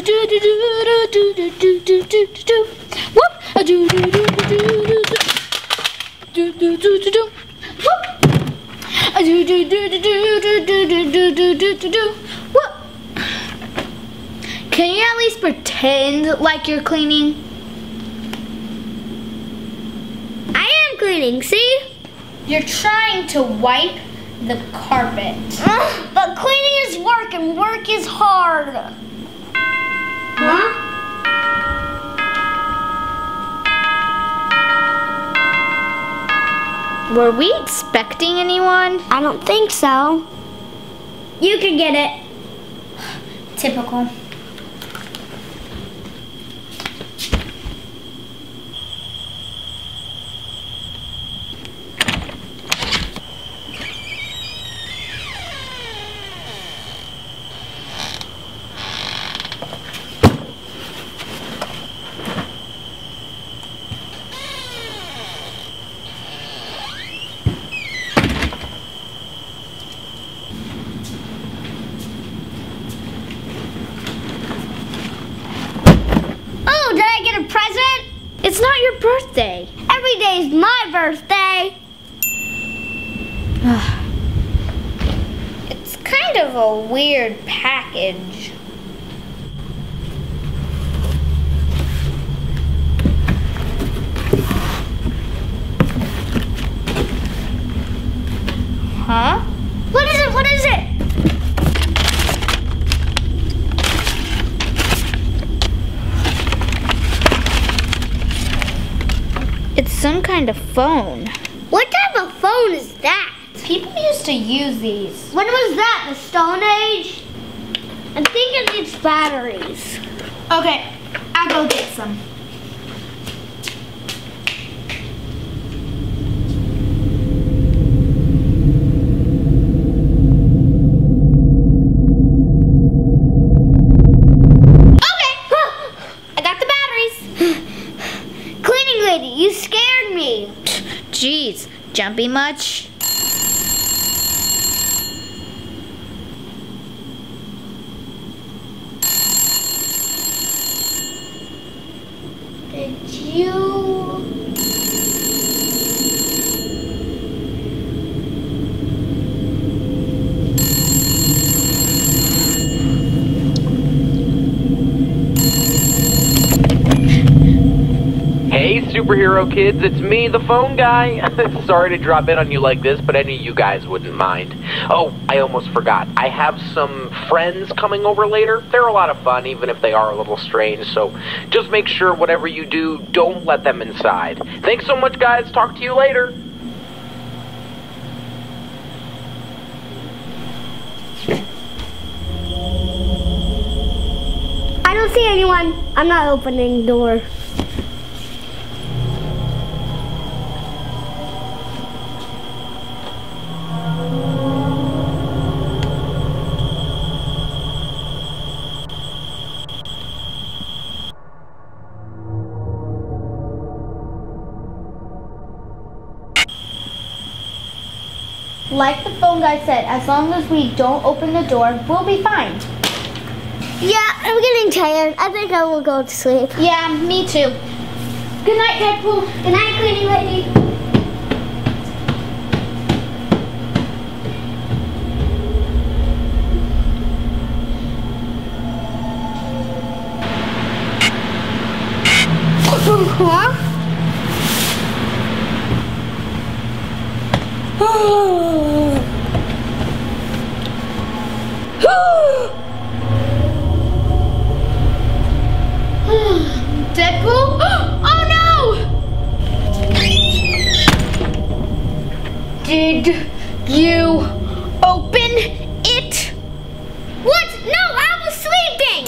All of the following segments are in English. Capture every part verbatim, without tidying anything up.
do do do do do do do do do do. Whoop! A do do do do do do do do do do. Whoop! A do do do do do do do do do do. Whoop! Can you at least pretend like you're cleaning? I am cleaning. See? You're trying to wipe the carpet. Ugh, but cleaning is work and work is hard. Huh? Were we expecting anyone? I don't think so. You can get it. Typical. It's not your birthday. Every day is my birthday. It's kind of a weird package. Huh? What is it? What is it? Some kind of phone. What type of phone is that? People used to use these. When was that? The Stone Age? I think it needs batteries. Okay, I'll go get some. Jeez, jumpy much? Did you? Superhero kids, it's me, the phone guy. Sorry to drop in on you like this, but any of you guys wouldn't mind. Oh, I almost forgot. I have some friends coming over later. They're a lot of fun, even if they are a little strange, so just make sure whatever you do, don't let them inside. Thanks so much, guys. Talk to you later. I don't see anyone. I'm not opening the door. Like the phone guy said, as long as we don't open the door, we'll be fine. Yeah, I'm getting tired. I think I will go to sleep. Yeah, me too. Good night, Deadpool. Good night, cleaning lady. Huh? Deadpool? Oh no! Did you open it? What? No, I was sleeping!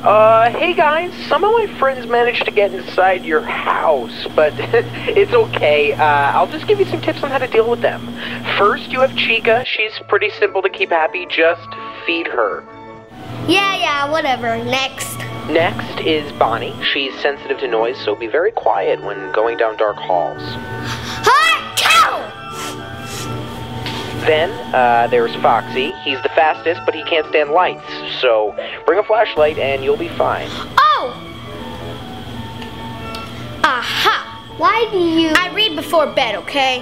Uh, hey guys, some of my friends managed to get inside your house, but it's okay. Uh, I'll just give you some tips on how to deal with them. First, you have Chica. She's pretty simple to keep happy. Just feed her. Yeah, yeah, whatever. Next. Next is Bonnie. She's sensitive to noise, so be very quiet when going down dark halls. Then, uh, there's Foxy. He's the fastest, but he can't stand lights, so bring a flashlight and you'll be fine. Oh! Aha! Why do you... I read before bed, okay?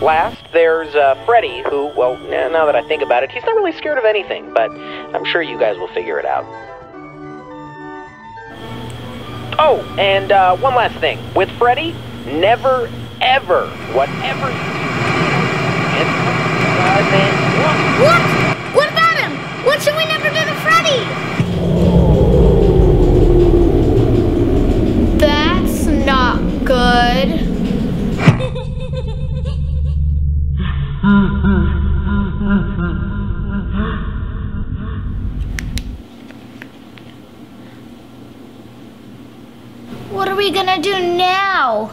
Last, there's, uh, Freddy, who, well, now that I think about it, he's not really scared of anything, but I'm sure you guys will figure it out. Oh, and, uh, one last thing. With Freddy, never, ever, whatever you do, What? What about him? What should we never do to Freddy? That's not good. What are we gonna do now?